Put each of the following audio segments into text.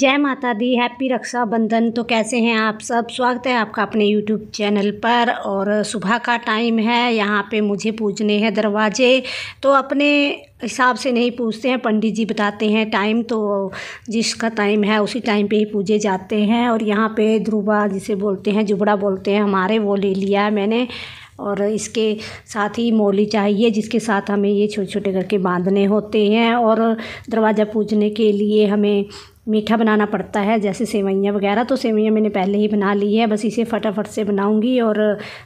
जय माता दी। हैप्पी रक्षा बंधन। तो कैसे हैं आप सब? स्वागत है आपका अपने यूट्यूब चैनल पर। और सुबह का टाइम है, यहाँ पे मुझे पूजने हैं दरवाजे। तो अपने हिसाब से नहीं पूजते हैं, पंडित जी बताते हैं टाइम, तो जिसका टाइम है उसी टाइम पे ही पूजे जाते हैं। और यहाँ पे ध्रुवा जिसे बोलते हैं, जुबड़ा बोलते हैं हमारे, वो ले लिया है मैंने। और इसके साथ ही मोली चाहिए जिसके साथ हमें ये छोटे छोटे करके बांधने होते हैं। और दरवाज़ा पूजने के लिए हमें मीठा बनाना पड़ता है, जैसे सेवैयाँ वगैरह। तो सेवैयाँ मैंने पहले ही बना ली है, बस इसे फटाफट से बनाऊंगी और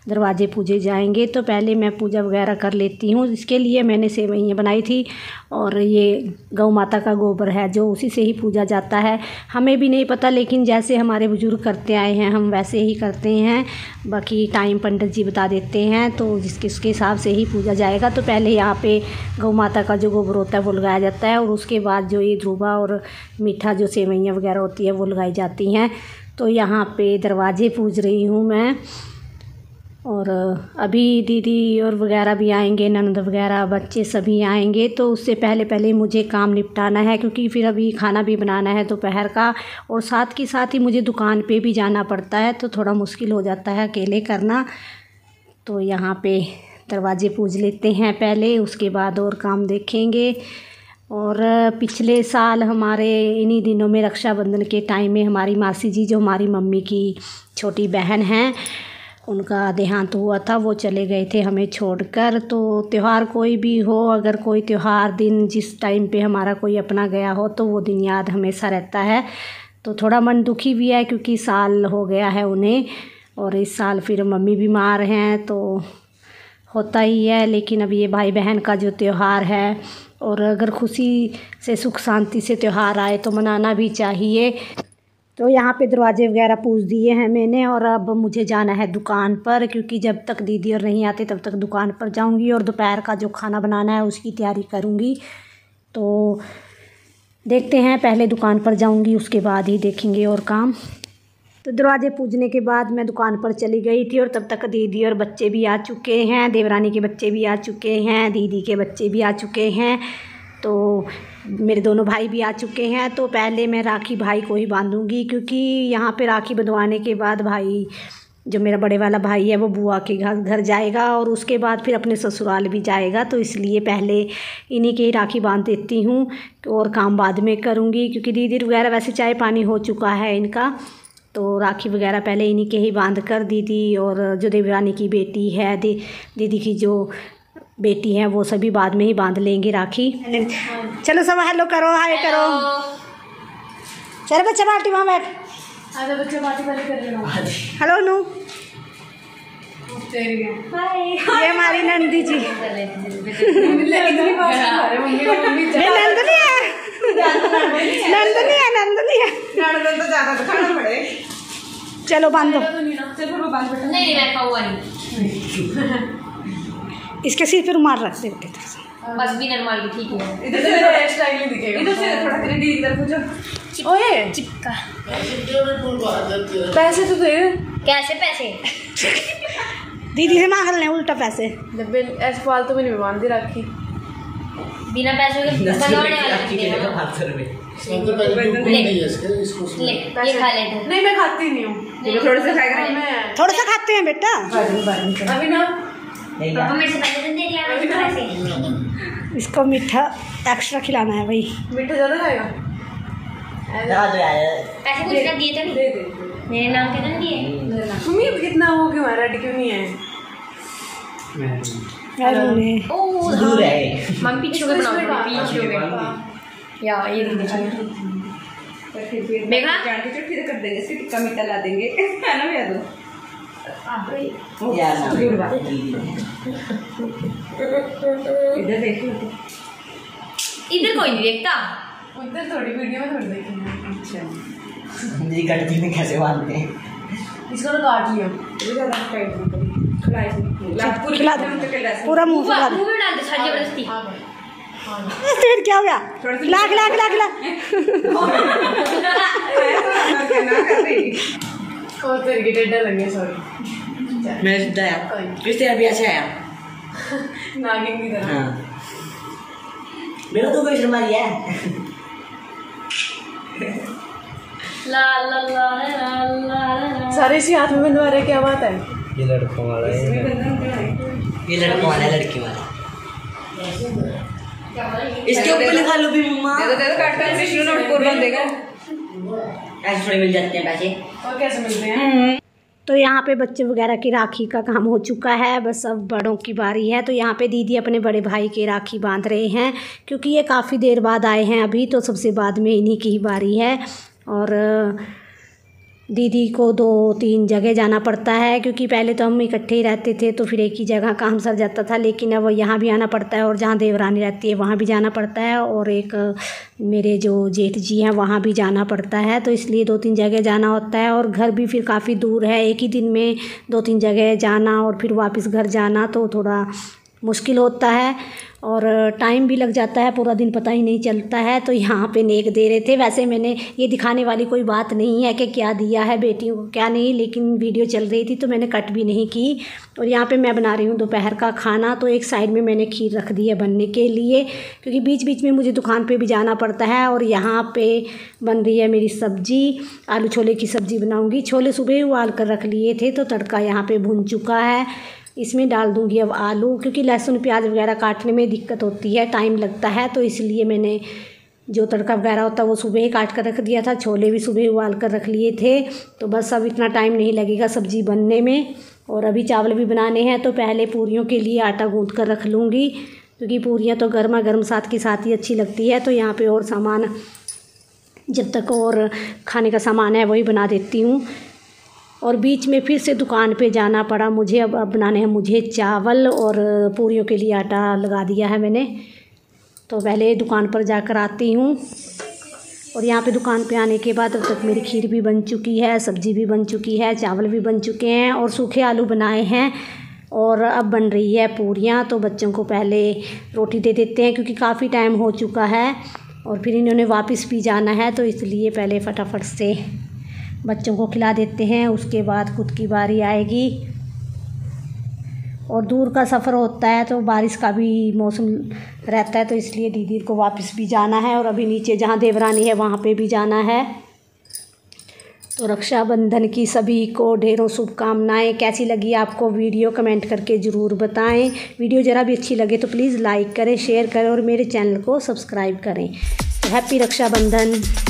दरवाजे पूजे जाएंगे। तो पहले मैं पूजा वगैरह कर लेती हूँ। इसके लिए मैंने सेवैयाँ बनाई थी। और ये गौ माता का गोबर है जो उसी से ही पूजा जाता है। हमें भी नहीं पता, लेकिन जैसे हमारे बुजुर्ग करते आए हैं हम वैसे ही करते हैं। बाकी टाइम पंडित जी बता देते हैं, तो जिसके उसके हिसाब से ही पूजा जाएगा। तो पहले यहाँ पर गौ माता का जो गोबर होता है वो लगाया जाता है, और उसके बाद जो ये ध्रुवा और मीठा सेवैयाँ वगैरह होती है वो लगाई जाती हैं। तो यहाँ पे दरवाजे पूज रही हूँ मैं। और अभी दीदी और वगैरह भी आएंगे, ननद वगैरह, बच्चे सभी आएंगे। तो उससे पहले पहले मुझे काम निपटाना है, क्योंकि फिर अभी खाना भी बनाना है दोपहर का, और साथ के साथ ही मुझे दुकान पे भी जाना पड़ता है। तो थोड़ा मुश्किल हो जाता है अकेले करना। तो यहाँ पे दरवाजे पूज लेते हैं पहले, उसके बाद और काम देखेंगे। और पिछले साल हमारे इन्हीं दिनों में रक्षाबंधन के टाइम में हमारी मासी जी, जो हमारी मम्मी की छोटी बहन हैं, उनका देहांत हुआ था। वो चले गए थे हमें छोड़कर। तो त्यौहार कोई भी हो, अगर कोई त्यौहार दिन जिस टाइम पे हमारा कोई अपना गया हो, तो वो दिन याद हमेशा रहता है। तो थोड़ा मन दुखी भी है क्योंकि साल हो गया है उन्हें, और इस साल फिर मम्मी बीमार हैं, तो होता ही है। लेकिन अब ये भाई बहन का जो त्यौहार है, और अगर खुशी से सुख शांति से त्यौहार आए तो मनाना भी चाहिए। तो यहाँ पे दरवाजे वगैरह पूज दिए हैं मैंने, और अब मुझे जाना है दुकान पर, क्योंकि जब तक दीदी और नहीं आते तब तक दुकान पर जाऊँगी और दोपहर का जो खाना बनाना है उसकी तैयारी करूँगी। तो देखते हैं, पहले दुकान पर जाऊँगी उसके बाद ही देखेंगे और काम। तो दरवाजे पूजने के बाद मैं दुकान पर चली गई थी, और तब तक दीदी और बच्चे भी आ चुके हैं, देवरानी के बच्चे भी आ चुके हैं, दीदी के बच्चे भी आ चुके हैं, तो मेरे दोनों भाई भी आ चुके हैं। तो पहले मैं राखी भाई को ही बांधूंगी, क्योंकि यहाँ पे राखी बंधवाने के बाद भाई, जो मेरा बड़े वाला भाई है, वो बुआ के घर जाएगा, और उसके बाद फिर अपने ससुराल भी जाएगा। तो इसलिए पहले इन्हीं के ही राखी बांध देती हूँ, और काम बाद में करूँगी, क्योंकि दीदी वगैरह वैसे चाय पानी हो चुका है इनका। तो राखी वगैरह पहले इन्हीं के ही बांध कर दीदी और जो देवरानी की बेटी है, दीदी की जो बेटी है, वो सभी बाद में ही बांध लेंगे राखी। चलो सब हेलो करो, हाय करो। चलो बच्चा पार्टी वहाँ बैठ, बच्चा पार्टी कर लेना। हेलो नू, ये हमारी नंदी जी, नंदनी है, नंदनी है। तो ज़्यादा दिखाना पड़े। चलो बांधो, नहीं रखा हुआ नहीं। इसके सिर पे रुमाल रख दे, बस भी नॉर्मल भी ठीक है। इधर से थोड़ा स्टाइल ही दिखेगा, इधर से थोड़ा कर दी, इधर पूछो। ओए चिपका पैसे तो दे, कैसे पैसे दीदी से मांग ले, उल्टा पैसे डब्बे ऐसे फालतू में नहीं बांध दी राखी, बिना पैसों के बनवाने वाला। नहीं मैं खाती नहीं हूँ, थोड़ा सा खाएगा, थोड़ा सा खाते हैं बेटा। अभी ना इसको मीठा एक्स्ट्रा खिलाना है भाई, मीठा ज़्यादा खाएगा। पैसे कुछ ना दिए थे मेरे नाम के, ना दिए मम्मी। कितना हो क्यों है, रेड क्यों नहीं है? मम्मी पीछे बनाओ या ये कर देंगे, सिर्फ कमी तला देंगे, है ना भैया? इधर देखो, इधर कोई नहीं देखता, उधर थोड़ी वीडियो में थोड़ी देखेंगे। अच्छा कैसे बांधते हैं इसको, तो काट लिया पूरा मुँह में डालते जबरदस्ती। फिर क्या हो गया? लाख लाख लाख लाख मेरा तो कोई शर्मा लिया है। सारे इसी हाथ में बंधवा रहे, क्या बात है। ये लड़कों वाला है, ये लड़कों वाला है, लड़की वाला। इसके ऊपर लिखा लो भी मम्मा। देखो काट कर फिश नोट कोर्बन देगा। ऐसे थोड़े मिल जाते हैं पैसे। और कैसे मिलते हैं। तो यहाँ पे बच्चे वगैरह की राखी का काम हो चुका है, बस अब बड़ों की बारी है। तो यहाँ पे दीदी अपने बड़े भाई के राखी बांध रहे हैं, क्योंकि ये काफ़ी देर बाद आए हैं अभी, तो सबसे बाद में इन्हीं की ही बारी है। और दीदी को 2-3 जगह जाना पड़ता है, क्योंकि पहले तो हम इकट्ठे ही रहते थे तो फिर एक ही जगह काम सर जाता था, लेकिन अब यहाँ भी आना पड़ता है और जहाँ देवरानी रहती है वहाँ भी जाना पड़ता है, और एक मेरे जो जेठ जी हैं वहाँ भी जाना पड़ता है, तो इसलिए 2-3 जगह जाना होता है। और घर भी फिर काफ़ी दूर है, एक ही दिन में 2-3 जगह जाना और फिर वापस घर जाना तो थोड़ा मुश्किल होता है, और टाइम भी लग जाता है, पूरा दिन पता ही नहीं चलता है। तो यहाँ पे नेक दे रहे थे। वैसे मैंने ये दिखाने वाली कोई बात नहीं है कि क्या दिया है बेटियों को क्या नहीं, लेकिन वीडियो चल रही थी तो मैंने कट भी नहीं की। और यहाँ पे मैं बना रही हूँ दोपहर का खाना, तो एक साइड में मैंने खीर रख दी है बनने के लिए, क्योंकि बीच बीच में मुझे दुकान पर भी जाना पड़ता है। और यहाँ पर बन रही है मेरी सब्जी, आलू छोले की सब्ज़ी बनाऊँगी। छोले सुबह ही उबाल कर रख लिए थे, तो तड़का यहाँ पर भून चुका है। इसमें डाल दूंगी अब आलू, क्योंकि लहसुन प्याज वगैरह काटने में दिक्कत होती है, टाइम लगता है, तो इसलिए मैंने जो तड़का वगैरह होता है वो सुबह ही काट कर रख दिया था। छोले भी सुबह उबाल कर रख लिए थे, तो बस अब इतना टाइम नहीं लगेगा सब्ज़ी बनने में। और अभी चावल भी बनाने हैं, तो पहले पूरियों के लिए आटा गूँथ कर रख लूँगी, क्योंकि पूरियाँ तो गर्मा गर्म साथ के साथ ही अच्छी लगती है। तो यहाँ पर और सामान जब तक और खाने का सामान है वही बना देती हूँ। और बीच में फिर से दुकान पे जाना पड़ा मुझे, अब बनाने हैं मुझे चावल, और पूरियों के लिए आटा लगा दिया है मैंने, तो पहले दुकान पर जाकर आती हूँ। और यहाँ पे दुकान पे आने के बाद अब तक मेरी खीर भी बन चुकी है, सब्ज़ी भी बन चुकी है, चावल भी बन चुके हैं, और सूखे आलू बनाए हैं। और अब बन रही है पूरियाँ, तो बच्चों को पहले रोटी दे देते हैं, क्योंकि काफ़ी टाइम हो चुका है और फिर इन्होंने वापस भी जाना है, तो इसलिए पहले फटाफट से बच्चों को खिला देते हैं, उसके बाद खुद की बारी आएगी। और दूर का सफ़र होता है तो बारिश का भी मौसम रहता है, तो इसलिए दीदी को वापस भी जाना है, और अभी नीचे जहाँ देवरानी है वहाँ पे भी जाना है। तो रक्षाबंधन की सभी को ढेरों शुभकामनाएँ। कैसी लगी आपको वीडियो, कमेंट करके ज़रूर बताएं। वीडियो ज़रा भी अच्छी लगे तो प्लीज़ लाइक करें, शेयर करें और मेरे चैनल को सब्सक्राइब करें। तो हैप्पी रक्षाबंधन।